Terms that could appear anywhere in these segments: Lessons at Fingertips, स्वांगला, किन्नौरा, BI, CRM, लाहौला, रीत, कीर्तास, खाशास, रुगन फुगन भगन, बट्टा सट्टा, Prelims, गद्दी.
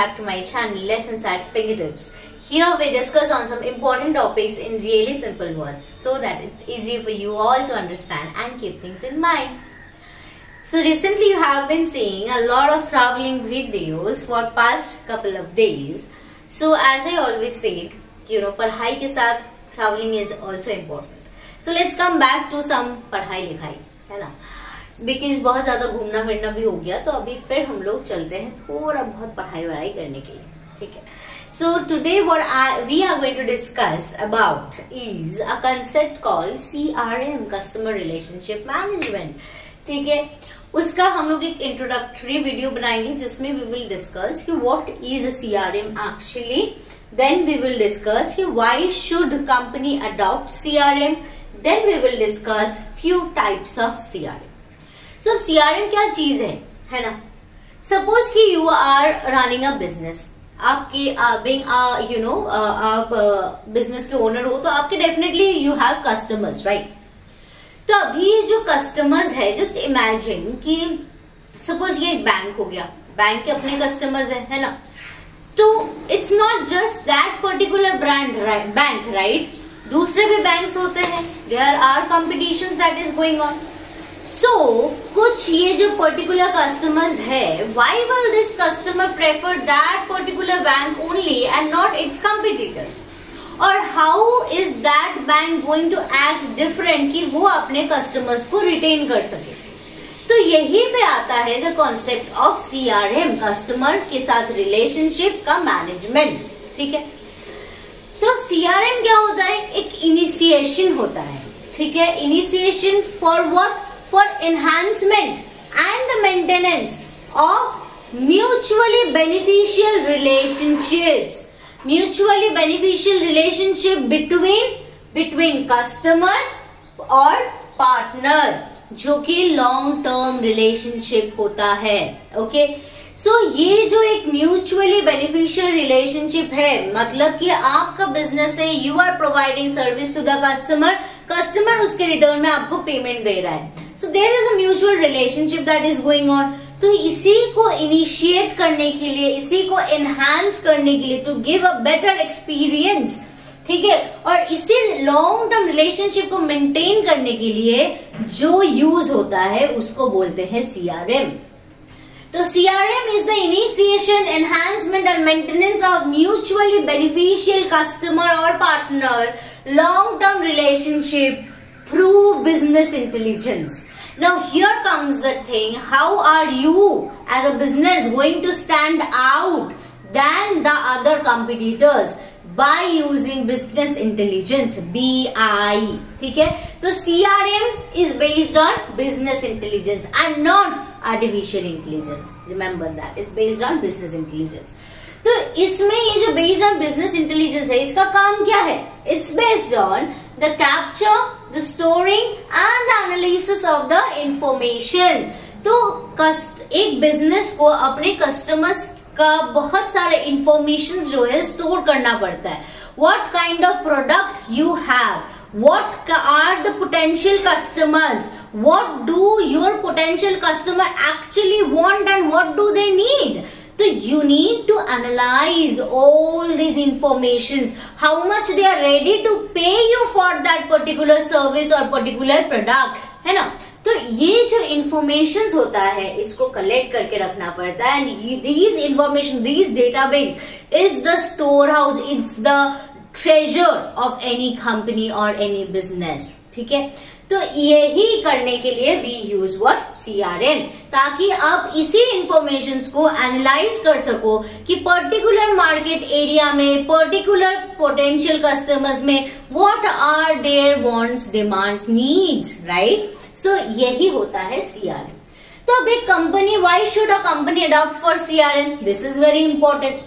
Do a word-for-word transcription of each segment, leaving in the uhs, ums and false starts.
back to my channel Lessons at Fingertips. Here we discuss on some important topics in really simple words so that it's easy for you all to understand and keep things in mind. So recently you have been seeing a lot of traveling videos for past couple of days. So as I always say, you know, पढ़ाई के साथ traveling is also important. So let's come back to some पढ़ाई लिखाई, है ना? Because बहुत ज्यादा घूमना फिरना भी हो गया, तो अभी फिर हम लोग चलते हैं थोड़ा बहुत पढ़ाई वढ़ाई करने के लिए, ठीक है? So today what I, we are going to discuss about is a concept called C R M, Customer Relationship Management, ठीक है? उसका हम लोग एक इंट्रोडक्टरी वीडियो बनाएंगे जिसमें वी विल डिस्कस कि what is a C R M actually, then we will discuss कि why should company adopt C R M, then we will discuss few types of C R M. So C R M क्या चीज है, है ना? Suppose कि you are running a business, आपके being a you know आप business के owner हो, तो आपके definitely you have customers, right? तो अभी जो कस्टमर्स है, जस्ट इमेजिन कि सपोज ये एक बैंक हो गया, बैंक के अपने कस्टमर्स है, है ना? तो it's not just that particular brand bank, right? दूसरे भी बैंक्स होते हैं, there are competitions that is going on. So कुछ ये जो पर्टिकुलर कस्टमर्स है, why will this customer prefer that particular bank only and not its competitors, और how is that bank going to act different कि वो अपने customers को retain कर सके. तो यही पे आता है the concept of C R M, customer के साथ रिलेशनशिप का मैनेजमेंट, ठीक है? तो C R M क्या होता है? एक इनिशिएशन होता है, ठीक है? Initiation for what? For enhancement and maintenance of mutually beneficial relationships, mutually beneficial relationship between between customer और partner, जो कि long term relationship होता है, okay? So ये जो एक mutually beneficial relationship है, मतलब कि आपका business है, you are providing service to the customer, customer उसके return में आपको payment दे रहा है, so there is a mutual relationship that is going on. तो इसी को इनिशिएट करने के लिए, इसी को एनहांस करने के लिए, to give a better experience, ठीक है? और इसी लॉन्ग टर्म रिलेशनशिप को मेंटेन करने के लिए जो यूज होता है उसको बोलते हैं C R M. तो C R M is the initiation, enhancement and maintenance of mutually beneficial customer और partner long term relationship through business intelligence. Now here comes the thing, how are you as a business going to stand out than the other competitors by using business intelligence, B I, ठीक है? तो C R M is based on business intelligence and not artificial intelligence. Remember that it's based on business intelligence. तो इसमें ये जो based on business intelligence है, इसका काम क्या है? It's based on the capture, the storing and the analysis of the information. तो एक बिजनेस को अपने कस्टमर्स का बहुत सारे इंफॉर्मेशन जो है स्टोर करना पड़ता है. What kind of product you have? What are the potential customers? What do your potential customer actually want and what do they need? So you need to analyze all these informations, how much they are ready to pay you for that particular service or particular product, है ना? तो ये जो informations होता है इसको collect करके रखना पड़ता है, and these information, these database is the storehouse, it's the treasure of any company or any business, ठीक है? तो यही करने के लिए we use what? C R M, ताकि आप इसी इंफॉर्मेशन को एनालाइज कर सको कि पर्टिकुलर मार्केट एरिया में, पर्टिकुलर पोटेंशियल कस्टमर्स में what are their wants, demands, needs, right? So यही होता है C R M. तो अब एक company, why should a company adopt for C R M? This is very important.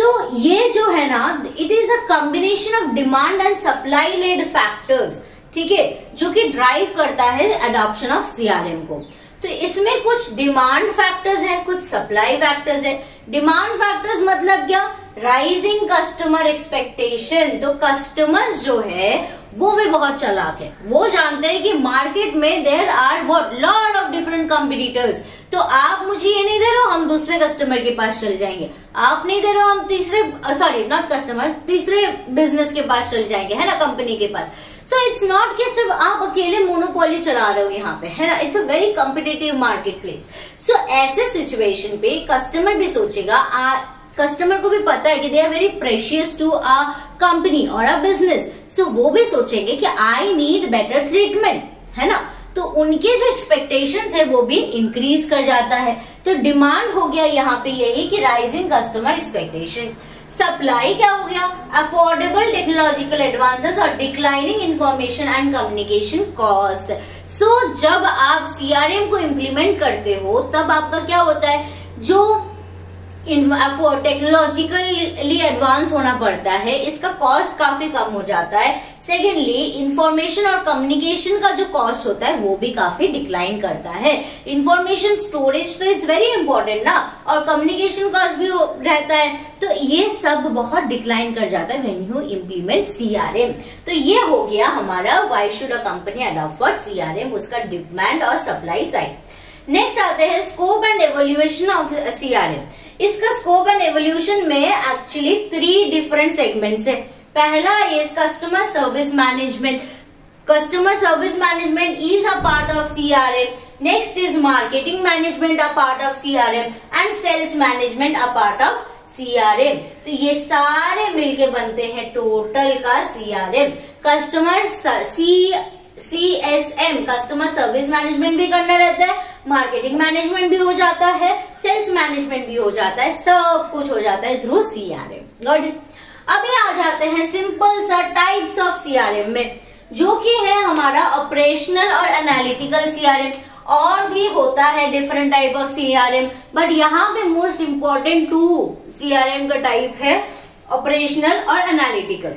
So ये जो है ना, it is a combination of demand and supply led factors, ठीक है? जो कि ड्राइव करता है adoption of C R M को. तो इसमें कुछ डिमांड फैक्टर्स हैं, कुछ सप्लाई फैक्टर्स हैं. डिमांड फैक्टर्स मतलब क्या? Rising customer expectation. तो कस्टमर्स जो है वो भी बहुत चालाक है, वो जानते हैं कि मार्केट में there are what lot of different competitors, तो आप मुझे ये नहीं दे रहे हो, हम दूसरे कस्टमर के पास चल जाएंगे। आप नहीं दे रहे हो, हम तीसरे सॉरी नॉट कस्टमर तीसरे बिजनेस के पास चल जाएंगे, है ना, कंपनी के पास। सो इट्स नॉट कि सिर्फ आप अकेले मोनोपोली चला रहे हो यहाँ पे, है ना। It's a very competitive market place. So ऐसे सिचुएशन पे कस्टमर भी सोचेगा, आ, कस्टमर को भी पता है कि they are very precious to a company और अ बिजनेस। सो वो भी सोचेंगे कि आई नीड बेटर ट्रीटमेंट, है ना। तो उनके जो एक्सपेक्टेशंस है वो भी इंक्रीज कर जाता है। तो डिमांड हो गया यहाँ पे यही कि राइजिंग कस्टमर एक्सपेक्टेशन। सप्लाई क्या हो गया? अफोर्डेबल टेक्नोलॉजिकल एडवांसेस और declining information and communication cost. So जब आप सीआरएम को इम्प्लीमेंट करते हो तब आपका क्या होता है, जो टेक्नोलॉजिकली एडवांस होना पड़ता है इसका कॉस्ट काफी कम हो जाता है। सेकेंडली, इंफॉर्मेशन और कम्युनिकेशन का जो कॉस्ट होता है वो भी काफी डिक्लाइन करता है। इंफॉर्मेशन स्टोरेज तो इट्स वेरी इंपॉर्टेंट ना, और कम्युनिकेशन कॉस्ट भी रहता है, तो ये सब बहुत डिक्लाइन कर जाता है व्हेन यू इम्प्लीमेंट सीआरएम। तो ये हो गया हमारा why should a company adopt for CRM, उसका डिमांड और सप्लाई साइड। नेक्स्ट आते हैं scope and evolution of CRM. इसका स्कोप एंड एवोल्यूशन में एक्चुअली थ्री डिफरेंट सेगमेंट्स है। पहला is customer service management. Customer service management is a part of CRM. Next is marketing management a part of CRM, and sales management a part of CRM. तो ये सारे मिलके बनते हैं total का CRM. Customer C C S M customer service management भी करना रहता है, मार्केटिंग मैनेजमेंट भी हो जाता है, सेल्स मैनेजमेंट भी हो जाता है, सब कुछ हो जाता है थ्रू सीआरएम। Got it. अभी आ जाते हैं सिंपल सा टाइप्स ऑफ सीआरएम में, जो कि है हमारा ऑपरेशनल और एनालिटिकल सीआरएम। और भी होता है different type of CRM, but यहाँ पे मोस्ट इम्पोर्टेंट टू सीआरएम का टाइप है ऑपरेशनल और एनालिटिकल।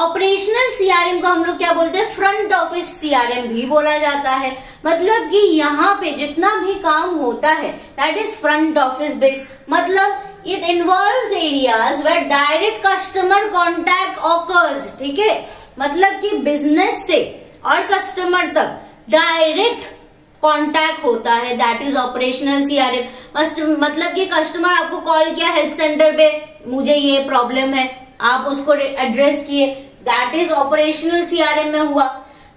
ऑपरेशनल सीआरएम को हम लोग क्या बोलते हैं, फ्रंट ऑफिस सीआरएम भी बोला जाता है। मतलब कि यहाँ पे जितना भी काम होता है that is front office based. मतलब it involves areas where direct customer contact occurs, ठीक है। मतलब कि बिजनेस से और कस्टमर तक डायरेक्ट कॉन्टैक्ट होता है, दैट इज ऑपरेशनल सीआरएम। मतलब कि कस्टमर आपको कॉल किया हेल्प सेंटर पे, मुझे ये प्रॉब्लम है, आप उसको एड्रेस किए, दैट इज ऑपरेशनल सीआरएम में हुआ।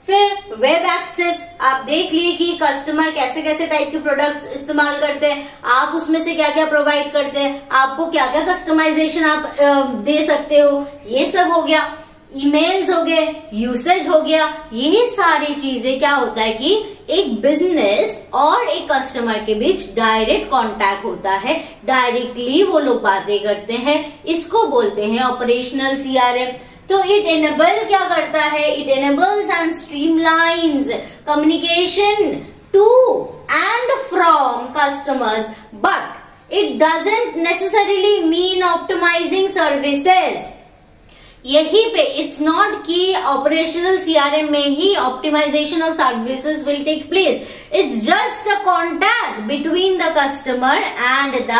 फिर वेब एक्सेस, आप देख लिए कि कस्टमर कैसे कैसे टाइप के प्रोडक्ट्स इस्तेमाल करते हैं, आप उसमें से क्या क्या प्रोवाइड करते हैं, आपको क्या क्या कस्टमाइजेशन आप दे सकते हो, ये सब हो गया। ईमेल्स हो गए, यूसेज हो गया, यही सारी चीजें क्या होता है कि एक बिजनेस और एक कस्टमर के बीच डायरेक्ट कांटेक्ट होता है, डायरेक्टली वो लोग बातें करते हैं, इसको बोलते हैं ऑपरेशनल सीआरएम। तो इट एनेबल क्या करता है, it enables and streamlines communication to and from customers, but it doesn't necessarily mean optimising services. यही पे इट्स नॉट कि ऑपरेशनल सीआरएम में ही optimisation of services will take place. It's just the contact between the customer and the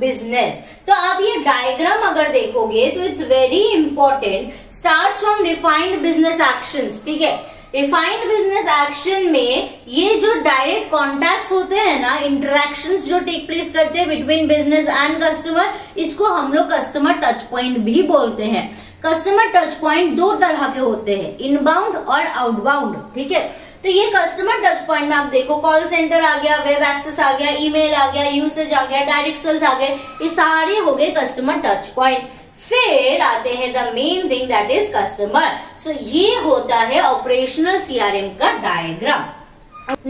business. तो आप ये diagram अगर देखोगे तो it's very important. Start from defined business actions, ठीक है। डिफाइंड बिजनेस एक्शन में ये जो डायरेक्ट कॉन्टैक्ट्स होते हैं ना, इंटरेक्शंस जो टेक प्लेस करते हैं बिटवीन बिजनेस एंड कस्टमर, इसको हम लोग कस्टमर टच पॉइंट भी बोलते हैं। कस्टमर टच पॉइंट दो तरह के होते हैं, इनबाउंड और आउटबाउंड, ठीक है। तो ये कस्टमर टच पॉइंट में आप देखो कॉल सेंटर आ गया, वेब एक्सेस आ गया, ईमेल आ गया, यूसेज आ गया, डायरेक्ट सेल्स आ गए, ये सारे हो गए कस्टमर टच पॉइंट। फिर आते हैं the main thing that is customer. So ये होता है ऑपरेशनल सीआरएम का diagram.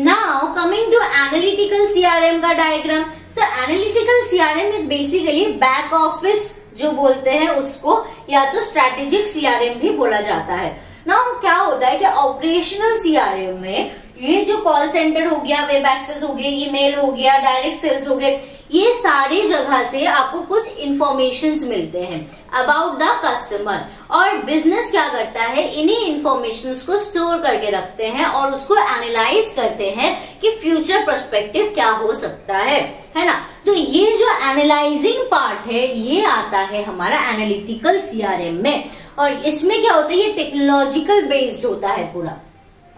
Now coming to analytical CRM का diagram. So analytical CRM is basically back office जो बोलते हैं उसको, या तो स्ट्रैटेजिक सीआरएम भी बोला जाता है ना। क्या होता है कि ऑपरेशनल सीआरएम में ये जो कॉल सेंटर हो गया, वेब एक्सेस हो गया, ईमेल हो गया, डायरेक्ट सेल्स हो गए, ये सारी जगह से आपको कुछ इन्फॉर्मेशंस मिलते हैं अबाउट द कस्टमर, और बिजनेस क्या करता है, इन्हीं इन्फॉर्मेशंस को स्टोर करके रखते हैं और उसको एनालाइज करते हैं कि फ्यूचर पर्सपेक्टिव क्या हो सकता है, है ना। तो ये जो एनालाइजिंग पार्ट है ये आता है हमारा एनालिटिकल सीआरएम में, और इसमें क्या होता है, ये टेक्नोलॉजिकल बेस्ड होता है पूरा।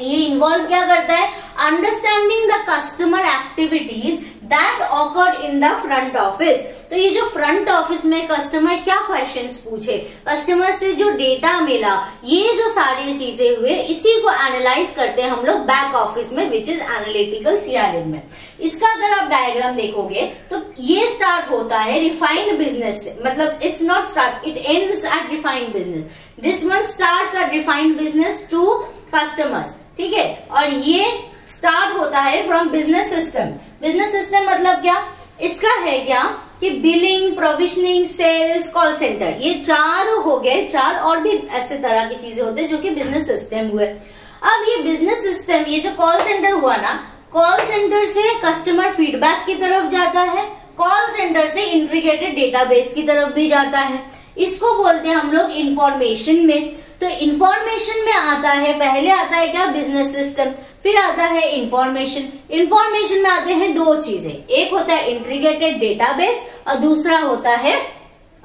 ये इन्वॉल्व क्या करता है, understanding the customer activities that occurred in the front office. तो ये जो फ्रंट ऑफिस में कस्टमर क्या क्वेश्चंस पूछे, कस्टमर से जो डेटा मिला, ये जो सारी चीजें हुए, इसी को एनालाइज करते हैं हम लोग बैक ऑफिस में, विच इज एनालिटिकल सीआरएम में। इसका अगर आप डायग्राम देखोगे तो ये स्टार्ट होता है रिफाइंड बिजनेस से, मतलब it's not start, it ends at refined business. This one starts at refined business to customers, ठीक है, और ये स्टार्ट होता है from business system. Business system मतलब क्या, इसका है क्या कि billing, provisioning, sales, call centre, ये चार हो गए, चार और भी ऐसे तरह की चीजें होते हैं जो कि बिजनेस सिस्टम हुए। अब ये बिजनेस सिस्टम, ये जो कॉल सेंटर हुआ ना, कॉल सेंटर से कस्टमर फीडबैक की तरफ जाता है, कॉल सेंटर से इंटीग्रेटेड डेटाबेस की तरफ भी जाता है। इसको बोलते हैं हम लोग इंफॉर्मेशन में। तो इंफॉर्मेशन में आता है, पहले आता है क्या, बिजनेस सिस्टम, फिर आता है इंफॉर्मेशन। इंफॉर्मेशन में आते हैं दो चीजें, एक होता है इंटीग्रेटेड डेटाबेस और दूसरा होता है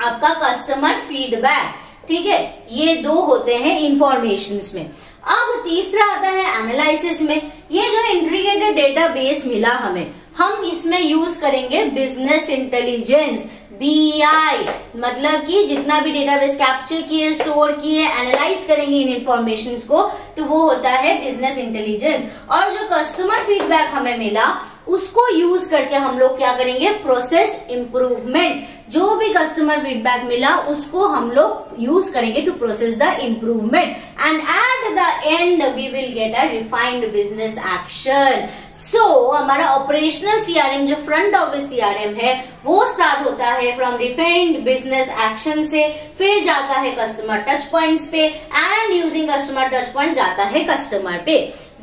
आपका कस्टमर फीडबैक, ठीक है, ये दो होते हैं इंफॉर्मेशन में। अब तीसरा आता है एनालिसिस में। ये जो इंटीग्रेटेड डेटाबेस मिला हमें, हम इसमें यूज करेंगे बिजनेस इंटेलिजेंस, बी आई, मतलब कि जितना भी डेटाबेस कैप्चर किए, स्टोर किए, एनालाइज करेंगे इन इंफॉर्मेशन को, तो वो होता है बिजनेस इंटेलिजेंस। और जो कस्टमर फीडबैक हमें मिला, उसको यूज करके हम लोग क्या करेंगे, प्रोसेस इम्प्रूवमेंट। जो भी कस्टमर फीडबैक मिला उसको हम लोग यूज करेंगे to process the improvement, and at the end we will get a refined business action. So so, हमारा ऑपरेशनल सीआरएम जो फ्रंट ऑफिस सीआरएम है, वो स्टार्ट होता है फ्रॉम रिफाइंड बिजनेस एक्शन से, फिर जाता है कस्टमर टच पॉइंट्स पे, and using customer touch point जाता है कस्टमर पे।